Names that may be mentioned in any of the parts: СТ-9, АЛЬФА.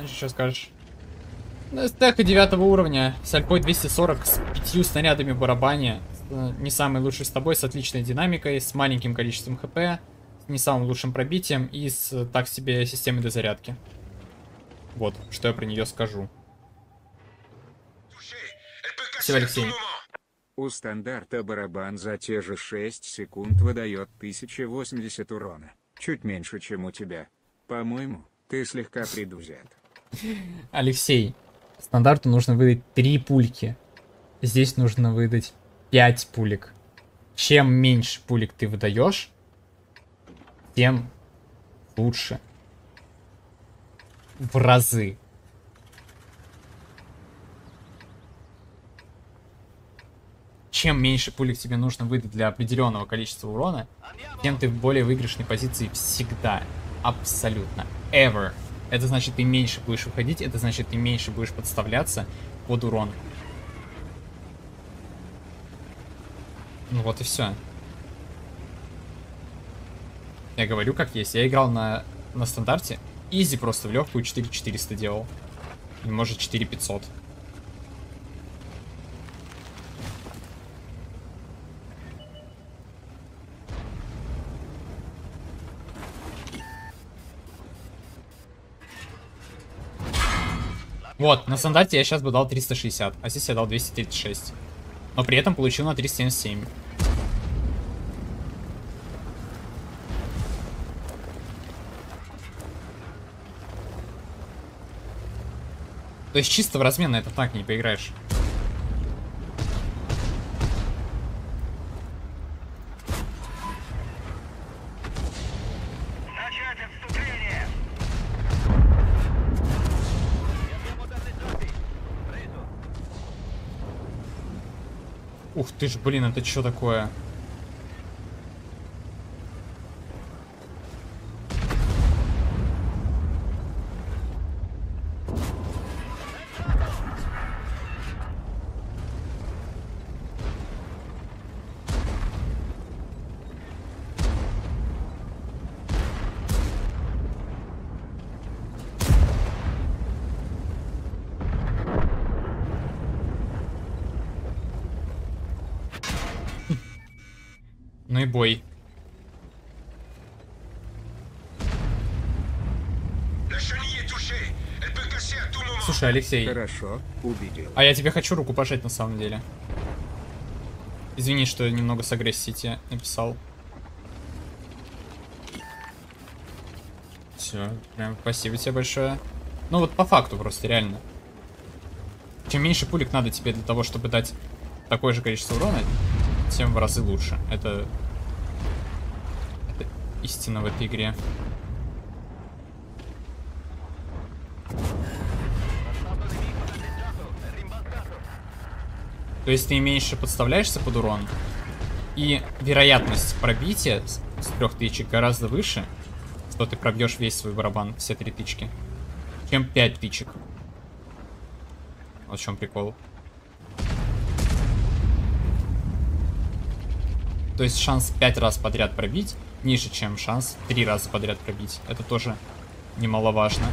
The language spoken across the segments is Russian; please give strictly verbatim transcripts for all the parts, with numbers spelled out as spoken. Танчик, что скажешь? Ну, стека девятого уровня, с альпой двести сорок, с пятью снарядами в барабане. Не самый лучший с тобой, с отличной динамикой, с маленьким количеством хп, с не самым лучшим пробитием и с так себе системой дозарядки. Вот, что я про нее скажу. Спасибо, Алексей. У стандарта барабан за те же шесть секунд выдает тысячу восемьдесят урона. Чуть меньше, чем у тебя. По-моему, ты слегка придузят. Алексей, стандарту нужно выдать три пульки. Здесь нужно выдать пять пулек. Чем меньше пулек ты выдаешь, тем лучше. В разы. Чем меньше пулек тебе нужно выдать для определенного количества урона, тем ты в более выигрышной позиции всегда. Абсолютно. Ever. Это значит, ты меньше будешь уходить, это значит, ты меньше будешь подставляться под урон. Ну вот и все. Я говорю как есть. Я играл на, на стандарте. Изи просто в легкую четыре четыреста делал. И может четыре пятьсот. Вот, на стандарте я сейчас бы дал триста шестьдесят, а здесь я дал двести тридцать шесть. Но при этом получил на триста семьдесят семь. То есть чисто в размен на этот танк не поиграешь. Ух ты ж, блин, это что такое? Ну и бой. Слушай, Алексей. Хорошо, убедил. А я тебе хочу руку пожать на самом деле. Извини, что я немного с агрессией тебе написал. Все, прям спасибо тебе большое. Ну вот по факту просто, реально. Чем меньше пулек надо тебе для того, чтобы дать такое же количество урона, тем в разы лучше. Это... Это истина в этой игре. То есть ты меньше подставляешься под урон, и вероятность пробития с трех тычек гораздо выше, что ты пробьешь весь свой барабан, все три тычки, чем пять тычек. Вот в чем прикол. То есть шанс пять раз подряд пробить ниже, чем шанс три раза подряд пробить. Это тоже немаловажно.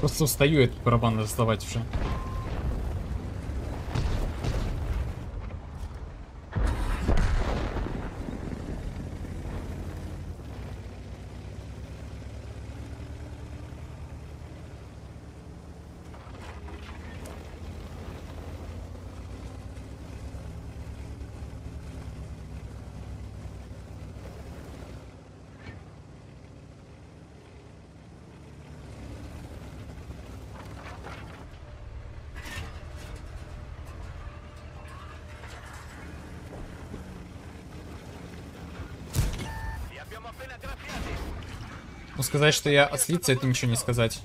Просто устаю этот барабан раздавать уже. Ну, сказать, что я ослица, это ничего не сказать.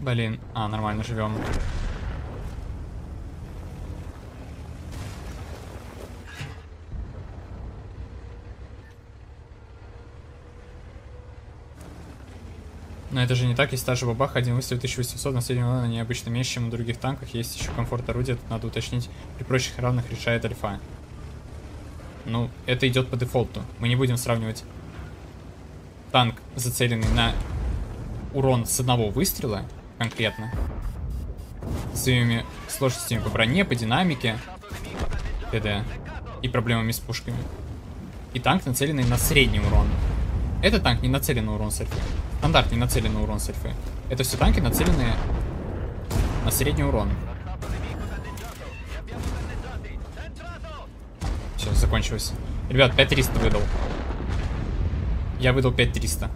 Блин, а, нормально живем. Но это же не так, если та же бабаха, один выстрел тысяча восемьсот на среднем уровне необычно меньше, чем у других танков, есть еще комфорт орудия, тут надо уточнить, при прочих равных решает Альфа. Ну, это идет по дефолту, мы не будем сравнивать танк, зацеленный на урон с одного выстрела, конкретно, с своими сложностями по броне, по динамике, т.д. и проблемами с пушками, и танк, нацеленный на средний урон. Этот танк не нацелен на урон с Альфы. Стандарт не нацелен на урон с Альфы. Это все танки, нацеленные на средний урон. Все, закончилось. Ребят, пять триста выдал. Я выдал пять триста.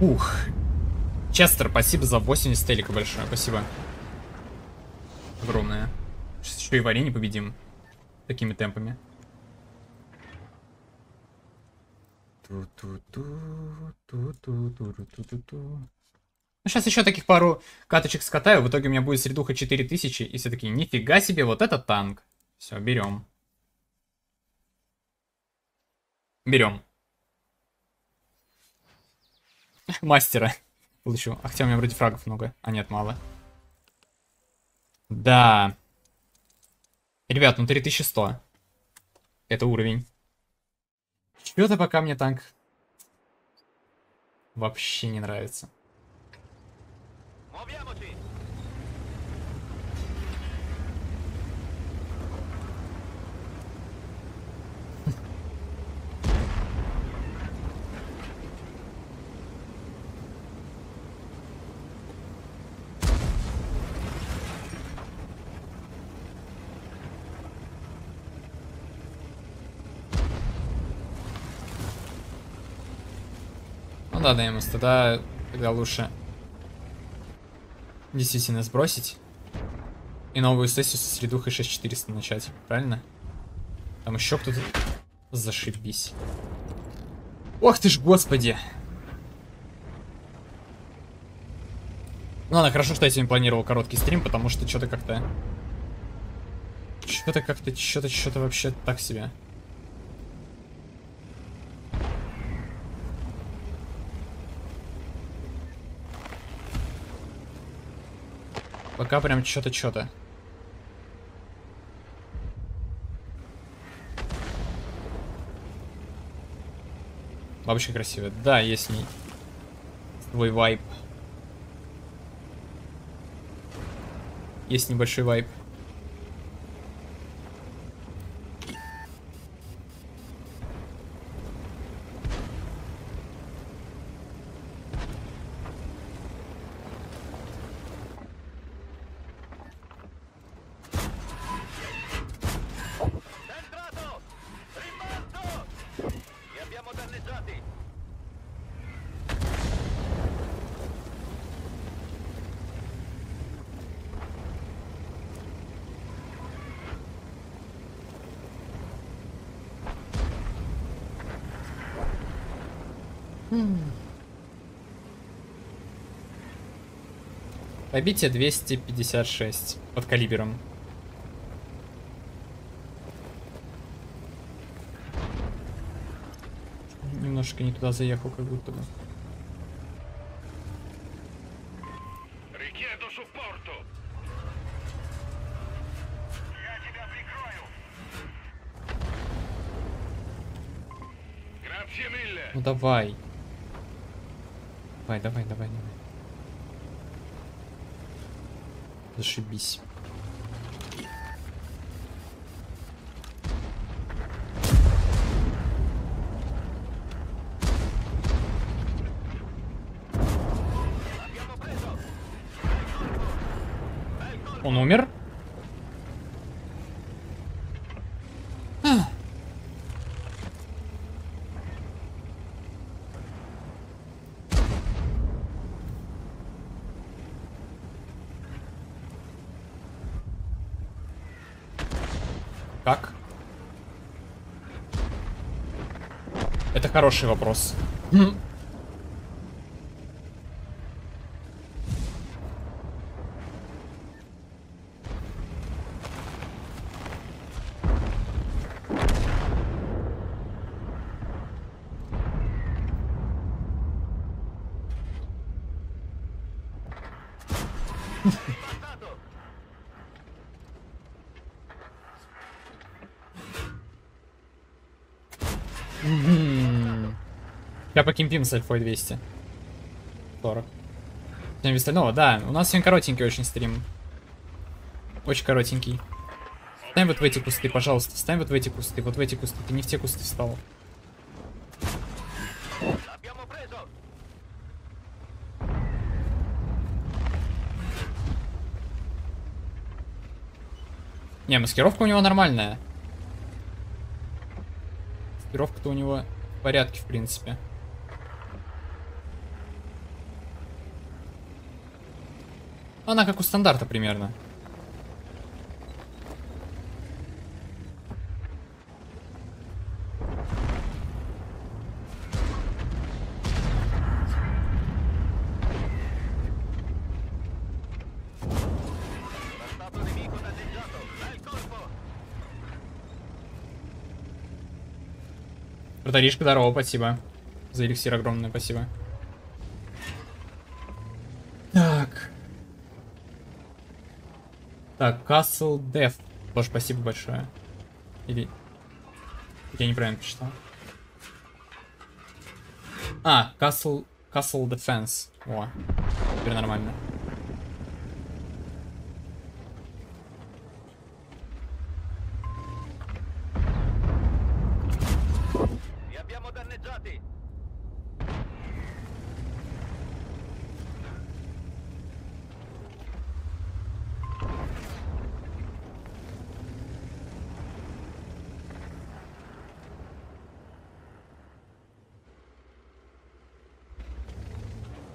Ух. Честер, спасибо за восемьдесят телека большое, спасибо. Огромное. Сейчас еще и в арене победим. Такими темпами. Ну, сейчас еще таких пару каточек скатаю. В итоге у меня будет средуха четыре тысячи. И все такие, нифига себе, вот это танк. Все, берем. Берем. Мастера. Получу. А хотя у меня вроде фрагов много. А нет, мало. Да. Ребят, ну три тысячи сто. Это уровень. Чё-то пока мне танк вообще не нравится. Ладно, ему тогда, тогда лучше действительно сбросить и новую сессию со средухой шесть тысяч четыреста начать, правильно? Там еще кто-то... Зашибись. Ох ты ж, господи! Ну ладно, хорошо, что я сегодня планировал короткий стрим, потому что что-то как-то... Что-то как-то, что-то, что-то вообще так себе. Пока прям что-то, что-то. Бабочка красивая. Да, есть с ней твой вайп. Есть небольшой вайп. Побитие двести пятьдесят шесть под калибером. Немножко не туда заехал, как будто бы. Ну давай. Давай, давай, давай, давай. Зашибись. Он умер? Как? Это хороший вопрос. Я покемпим с альфой двести сорок. Всем без остального, да. У нас сегодня коротенький очень стрим. Очень коротенький. Встань вот в эти кусты, пожалуйста. Встань вот в эти кусты, вот в эти кусты. Ты не в те кусты встал. Не, маскировка у него нормальная. Маскировка-то у него в порядке, в принципе. Она как у стандарта примерно. Протаришка, здорово, спасибо. За эликсир огромное спасибо. Так. Так, Castle Death. Тоже спасибо большое. Или... Я неправильно прочитал. А, Castle... Castle Defense. О, теперь нормально.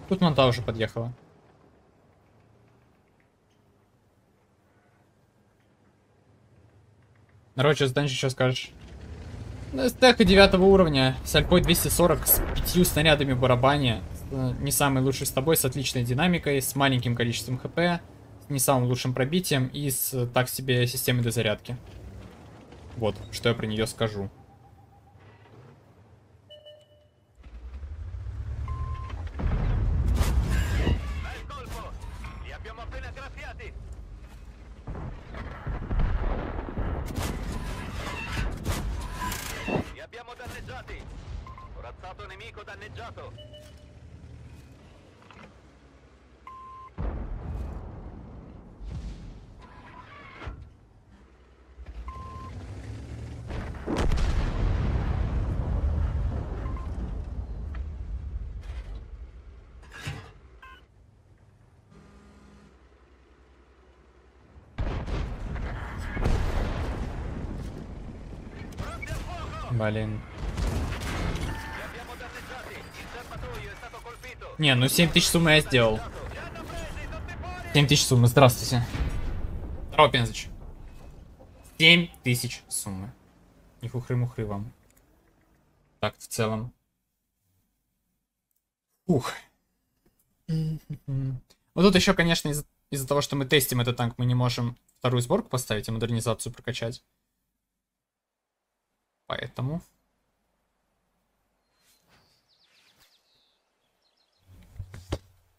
Тут монта уже подъехала. Народ, что Данчик, что скажешь? Ну, стека девятого уровня с альпой двести сорок, с пятью снарядами в барабане. Не самый лучший с тобой, с отличной динамикой, с маленьким количеством хп, с не самым лучшим пробитием и с так себе системой дозарядки. Вот, что я про нее скажу. Блин. Не, ну семь тысяч суммы я сделал. семь тысяч суммы, здравствуйте. Здорово, Пензыч. семь тысяч суммы. Не хухры-мухры вам. Так, в целом. Ух. Вот тут еще, конечно, из-за из того, что мы тестим этот танк, мы не можем вторую сборку поставить и модернизацию прокачать. Поэтому...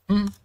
Mm.